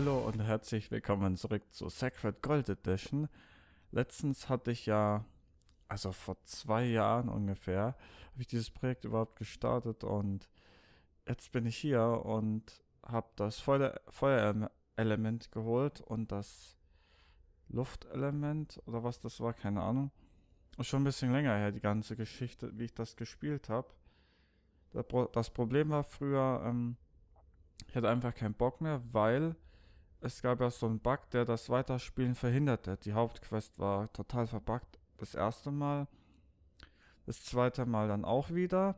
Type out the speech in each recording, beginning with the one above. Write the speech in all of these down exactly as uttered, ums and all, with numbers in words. Hallo und herzlich willkommen zurück zu Sacred Gold Edition. Letztens hatte ich ja, also vor zwei Jahren ungefähr, habe ich dieses Projekt überhaupt gestartet und jetzt bin ich hier und habe das Feuer Feuerelement geholt und das Luftelement oder was das war, keine Ahnung. Ist schon ein bisschen länger her, die ganze Geschichte, wie ich das gespielt habe. Das Problem war früher, ähm, ich hatte einfach keinen Bock mehr, weil es gab ja so einen Bug, der das Weiterspielen verhinderte. Die Hauptquest war total verbuggt das erste Mal. Das zweite Mal dann auch wieder.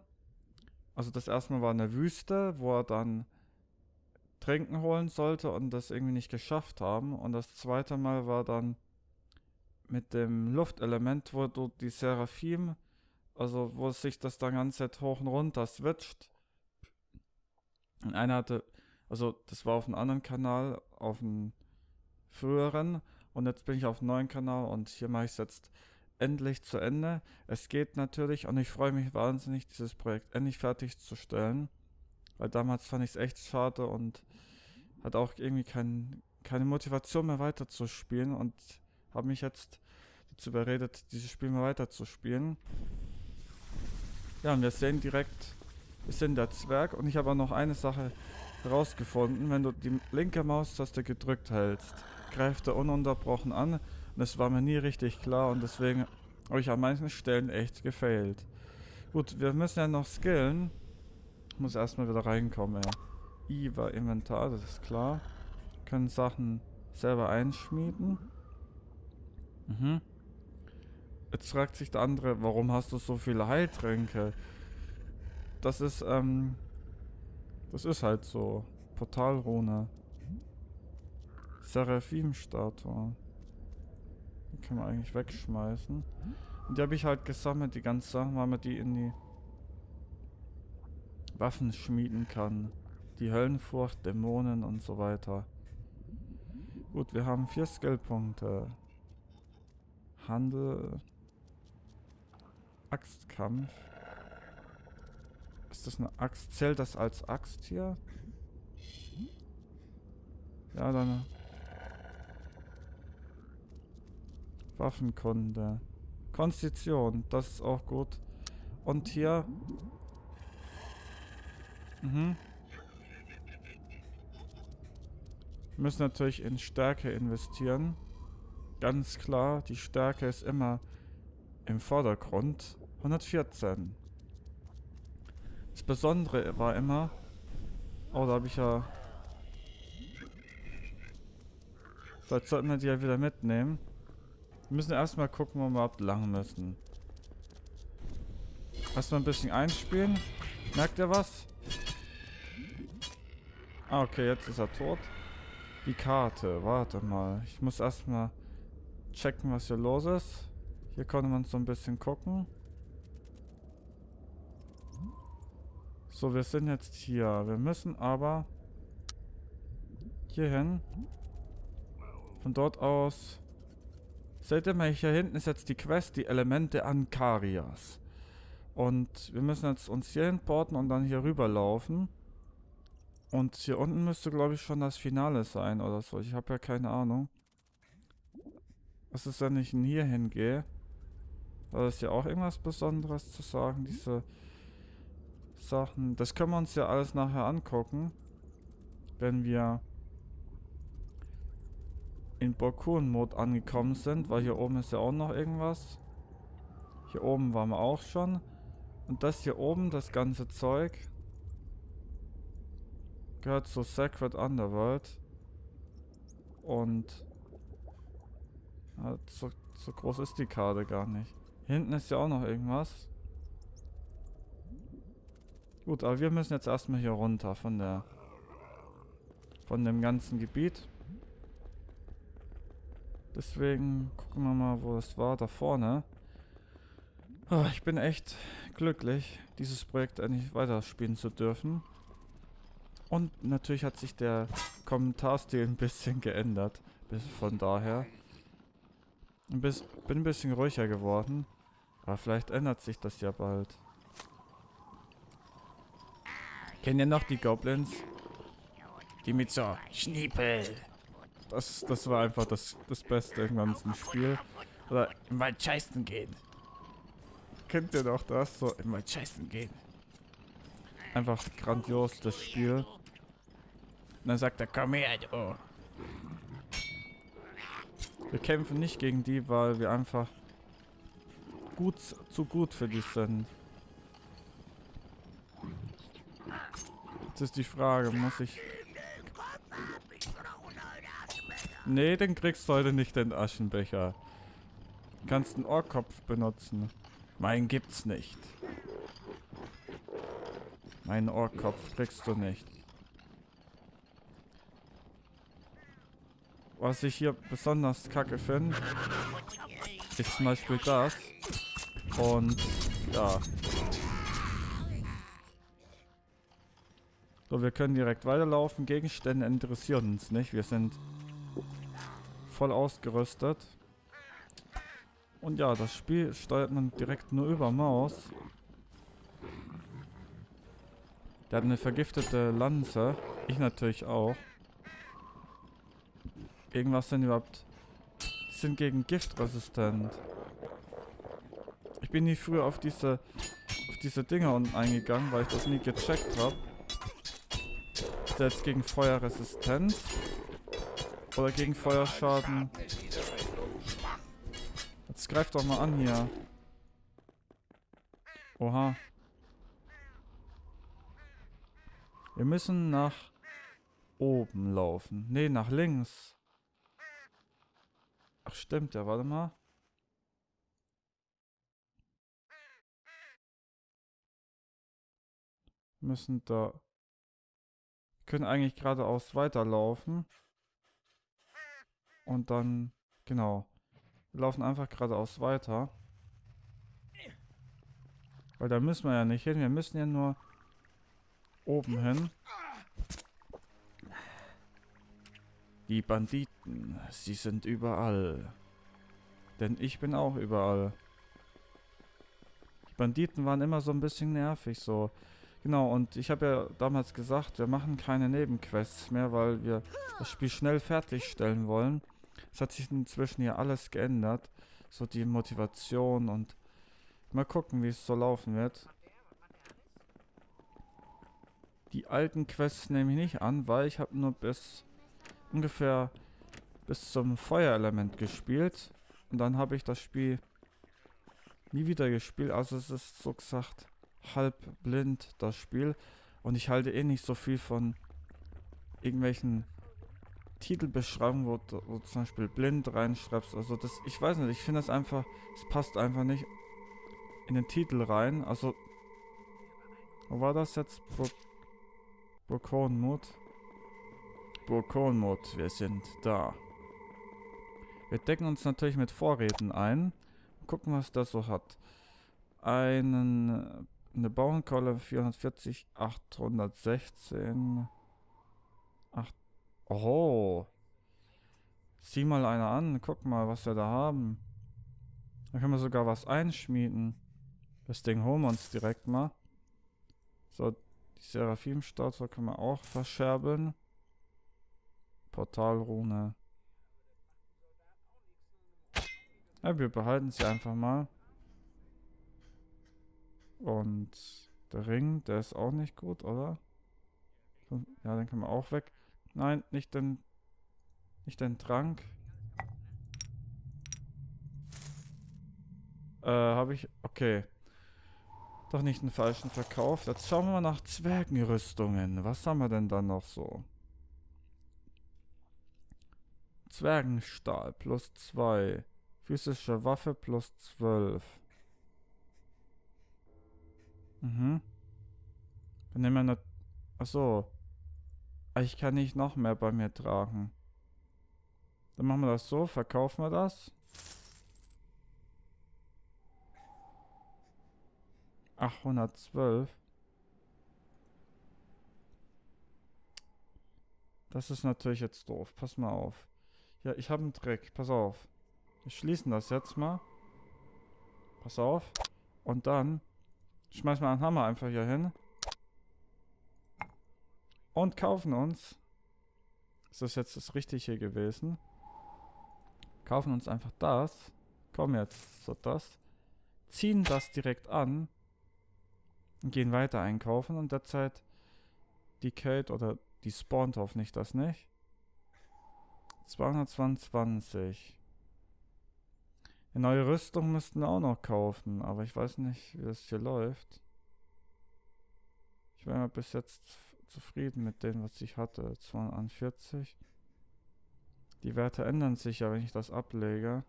Also das erste Mal war eine Wüste, wo er dann Trinken holen sollte und das irgendwie nicht geschafft haben. Und das zweite Mal war dann mit dem Luftelement, wo du die Seraphim, also wo sich das dann ganze Zeit hoch und runter switcht. Und einer hatte, also das war auf einem anderen Kanal, auf einem früheren, und jetzt bin ich auf einem neuen Kanal und hier mache ich es jetzt endlich zu Ende. Es geht natürlich und ich freue mich wahnsinnig, dieses Projekt endlich fertigzustellen, weil damals fand ich es echt schade und hatte auch irgendwie kein, keine Motivation mehr weiterzuspielen und habe mich jetzt dazu überredet, dieses Spiel mal weiterzuspielen. Ja, und wir sehen direkt, wir sind der Zwerg und ich habe auch noch eine Sache herausgefunden. Wenn du die linke Maustaste gedrückt hältst, greift er ununterbrochen an und das war mir nie richtig klar und deswegen habe ich an manchen Stellen echt gefailt. Gut, wir müssen ja noch skillen. Ich muss erstmal wieder reinkommen. Ey. I war Inventar, das ist klar. Wir können Sachen selber einschmieden. Mhm. Jetzt fragt sich der andere, warum hast du so viele Heiltränke? Das ist, ähm, das ist halt so. Portalrune. Seraphim-Statue. Die können wir eigentlich wegschmeißen. Und die habe ich halt gesammelt, die ganze Sache, weil man die in die Waffen schmieden kann. Die Höllenfurcht, Dämonen und so weiter. Gut, wir haben vier Skillpunkte. Handel. Axtkampf. Ist das eine Axt? Zählt das als Axt hier? Ja, dann. Waffenkunde. Konstitution, das ist auch gut. Und hier. Mhm. Wir müssen natürlich in Stärke investieren. Ganz klar, die Stärke ist immer im Vordergrund. hundertvierzehn. Das Besondere war immer... Oh, da habe ich ja... Vielleicht sollten wir die ja wieder mitnehmen. Wir müssen erstmal gucken, wo wir ablangen müssen. Erstmal ein bisschen einspielen. Merkt ihr was? Ah, okay, jetzt ist er tot. Die Karte, warte mal. Ich muss erstmal checken, was hier los ist. Hier konnte man so ein bisschen gucken. So, wir sind jetzt hier. Wir müssen aber hier hin. Von dort aus. Seht ihr mal, hier hinten ist jetzt die Quest, die Elemente Ankarias. Und wir müssen jetzt uns hier hinporten und dann hier rüberlaufen. Und hier unten müsste, glaube ich, schon das Finale sein oder so. Ich habe ja keine Ahnung. Was ist, wenn ich hier hingehe? Da ist ja auch irgendwas Besonderes zu sagen, diese Sachen. Das können wir uns ja alles nachher angucken, wenn wir in Borkun-Mod angekommen sind, weil hier oben ist ja auch noch irgendwas. Hier oben waren wir auch schon. Und das hier oben, das ganze Zeug, gehört zur Sacred Underworld. Und ja, so, so groß ist die Karte gar nicht. Hinten ist ja auch noch irgendwas. Gut, aber wir müssen jetzt erstmal hier runter von der, von dem ganzen Gebiet. Deswegen gucken wir mal, wo das war, da vorne. Oh, ich bin echt glücklich, dieses Projekt endlich weiterspielen zu dürfen. Und natürlich hat sich der Kommentarstil ein bisschen geändert. Bis von daher. Ein bisschen, bin ein bisschen ruhiger geworden. Aber vielleicht ändert sich das ja bald. Kennt ihr noch die Goblins? Die mit so Schniepel Das, das war einfach das, das Beste im ganzen Spiel. Oder in mein Scheißen gehen. Kennt ihr doch das? So, in mein Scheißen gehen. Einfach grandios, das Spiel. Und dann sagt er, komm her, du. Wir kämpfen nicht gegen die, weil wir einfach gut, zu gut für die sind. Jetzt ist die Frage, muss ich... Nee, den kriegst du heute nicht, den Aschenbecher. Du kannst einen Ohrkopf benutzen. Meinen gibt's nicht. Meinen Ohrkopf kriegst du nicht. Was ich hier besonders kacke finde, ist zum Beispiel das. Und ja. So, wir können direkt weiterlaufen. Gegenstände interessieren uns nicht. Wir sind voll ausgerüstet. Und ja, das Spiel steuert man direkt nur über Maus. Der hat eine vergiftete Lanze. Ich natürlich auch. Gegen was denn überhaupt? Die sind gegen Gift resistent. Ich bin nie früher auf diese auf diese Dinger unten eingegangen, weil ich das nie gecheckt habe. Ist er jetzt gegen Feuer resistent? Oder gegen Feuerschaden? Jetzt greift doch mal an hier. Oha. Wir müssen nach oben laufen. Nee, nach links. Ach stimmt, ja, warte mal. Wir müssen da... Wir können eigentlich geradeaus weiterlaufen. Und dann... Genau. Wir laufen einfach geradeaus weiter. Weil da müssen wir ja nicht hin. Wir müssen ja nur oben hin. Die Banditen, sie sind überall. Denn ich bin auch überall. Die Banditen waren immer so ein bisschen nervig, so. Genau, und ich habe ja damals gesagt, wir machen keine Nebenquests mehr, weil wir das Spiel schnell fertigstellen wollen. Es hat sich inzwischen hier alles geändert. So die Motivation und... Mal gucken, wie es so laufen wird. Die alten Quests nehme ich nicht an, weil ich habe nur bis... ungefähr bis zum Feuerelement gespielt und dann habe ich das Spiel nie wieder gespielt, also es ist so gesagt halb blind das Spiel und ich halte eh nicht so viel von irgendwelchen Titelbeschreibungen, wo du, wo du zum Beispiel blind reinschreibst, also das, ich weiß nicht, ich finde das einfach, es passt einfach nicht in den Titel rein, also wo war das jetzt? Borkun-Mod? Borkun-Mod, wir sind da. Wir decken uns natürlich mit Vorräten ein. Gucken, was das so hat. Einen, eine Bauernkeule vierhundertvierzig, achthundertsechzehn. Acht, oh. Sieh mal einer an. Guck mal, was wir da haben. Da können wir sogar was einschmieden. Das Ding holen wir uns direkt mal. So, die Seraphim-Statue können wir auch verscherbeln. Portalrune. Ja, wir behalten sie einfach mal. Und der Ring, der ist auch nicht gut, oder? Ja, den können wir auch weg. Nein, nicht den, nicht den Trank. Äh, habe ich... Okay. Doch nicht den falschen verkauft. Jetzt schauen wir mal nach Zwergenrüstungen. Was haben wir denn da noch so? Zwergenstahl plus zwei. Physische Waffe plus zwölf. Mhm. Dann nehmen wir eine... Achso. Ich kann nicht noch mehr bei mir tragen. Dann machen wir das so. Verkaufen wir das. Ach, hundertzwölf. Das ist natürlich jetzt doof. Pass mal auf. Ja, ich habe einen Trick. Pass auf. Wir schließen das jetzt mal. Pass auf. Und dann schmeißen wir einen Hammer einfach hier hin. Und kaufen uns Ist das jetzt das Richtige gewesen? Kaufen uns einfach das. Komm jetzt, so das. Ziehen das direkt an. Und gehen weiter einkaufen. Und derzeit die Kate oder die spawnt hoffentlich das nicht. zweihundertzweiundzwanzig. Eine neue Rüstung müssten wir auch noch kaufen. Aber ich weiß nicht, wie das hier läuft. Ich war immer bis jetzt zufrieden mit dem, was ich hatte. zweihundertvierzig. Die Werte ändern sich ja, wenn ich das ablege.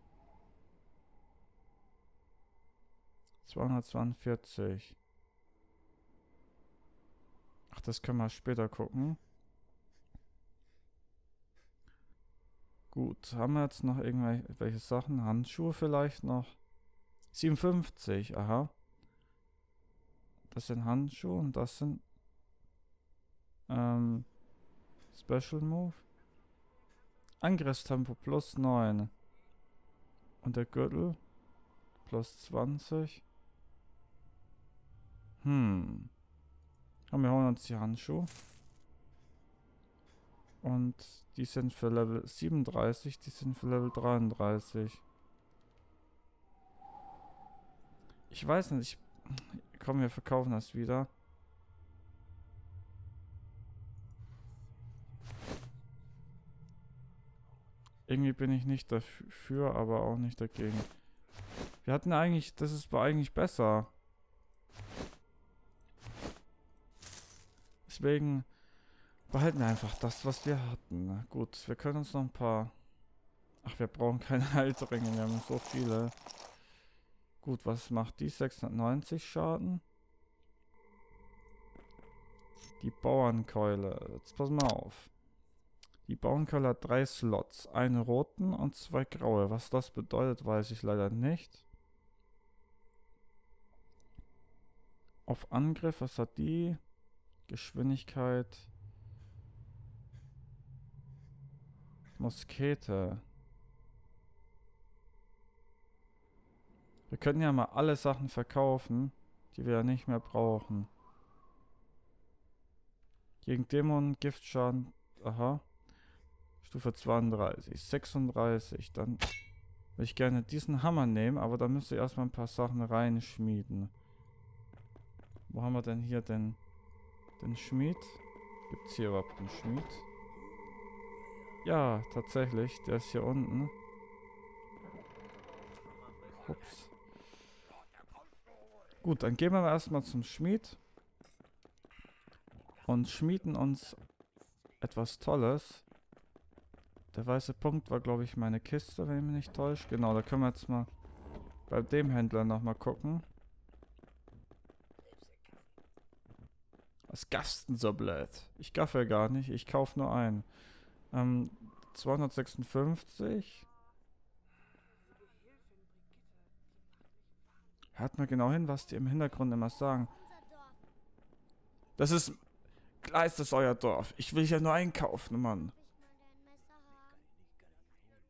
zweihundertzweiundvierzig. Ach, das können wir später gucken. Gut, haben wir jetzt noch irgendwelche Sachen? Handschuhe vielleicht noch? siebenundfünfzig, aha. Das sind Handschuhe und das sind ähm, Special Move. Angriffstempo plus neun. Und der Gürtel plus zwanzig. Hm. Und wir holen uns die Handschuhe. Und die sind für Level siebenunddreißig, die sind für Level dreiunddreißig. Ich weiß nicht, ich... Komm, wir verkaufen das wieder. Irgendwie bin ich nicht dafür, aber auch nicht dagegen. Wir hatten eigentlich... Das ist eigentlich besser. Deswegen... Behalten wir einfach das, was wir hatten. Gut, wir können uns noch ein paar... Ach, wir brauchen keine Heilringe, wir haben so viele. Gut, was macht die? sechshundertneunzig Schaden. Die Bauernkeule. Jetzt pass mal auf. Die Bauernkeule hat drei Slots. Einen roten und zwei graue. Was das bedeutet, weiß ich leider nicht. Auf Angriff, was hat die? Geschwindigkeit... Muskete. Wir können ja mal alle Sachen verkaufen, die wir ja nicht mehr brauchen. Gegen Dämonen, Giftschaden, aha. Stufe zweiunddreißig, sechsunddreißig. Dann würde ich gerne diesen Hammer nehmen, aber da müsste ich erstmal ein paar Sachen reinschmieden. Wo haben wir denn hier den, den Schmied? Gibt es hier überhaupt einen Schmied? Ja, tatsächlich, der ist hier unten. Ups. Gut, dann gehen wir erstmal zum Schmied. Und schmieden uns etwas Tolles. Der weiße Punkt war, glaube ich, meine Kiste, wenn ich mich nicht täusche. Genau, da können wir jetzt mal bei dem Händler nochmal gucken. Was gaffst denn so blöd? Ich gaffe ja gar nicht, ich kaufe nur einen. Ähm, zweihundertsechsundfünfzig. Hört mal genau hin, was die im Hintergrund immer sagen. Das ist... Klar ist das euer Dorf. Ich will ja nur einkaufen, Mann.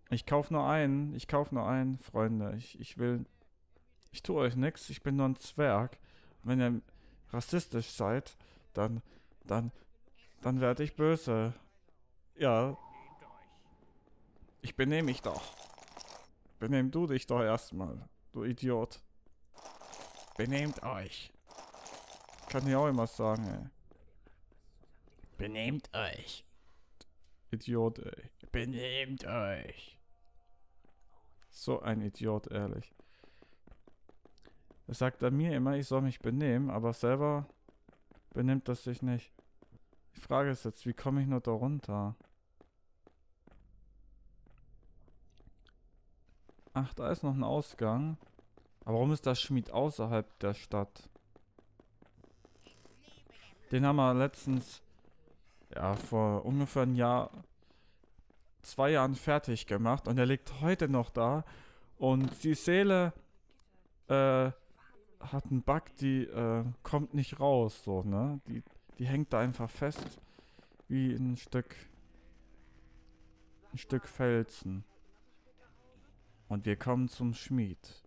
Ich kauf nur einen. Ich kauf nur einen, Freunde. Ich, ich will... Ich tue euch nichts. Ich bin nur ein Zwerg. Und wenn ihr rassistisch seid, dann... Dann... Dann werde ich böse. Ja. Ich benehme mich doch. Benehm du dich doch erstmal, du Idiot. Benehmt euch. Kann ich auch immer sagen, ey. Benehmt euch. Idiot, ey. Benehmt euch. So ein Idiot, ehrlich. Das sagt er mir immer, ich soll mich benehmen, aber selber benimmt das sich nicht. Die Frage ist jetzt, wie komme ich nur da runter? Ach, da ist noch ein Ausgang. Aber warum ist der Schmied außerhalb der Stadt? Den haben wir letztens, ja, vor ungefähr ein Jahr, zwei Jahren fertig gemacht. Und er liegt heute noch da. Und die Seele, äh, hat einen Bug, die, äh, kommt nicht raus, so, ne? Die... Die hängt da einfach fest, wie ein Stück, ein Stück Felsen. Und wir kommen zum Schmied.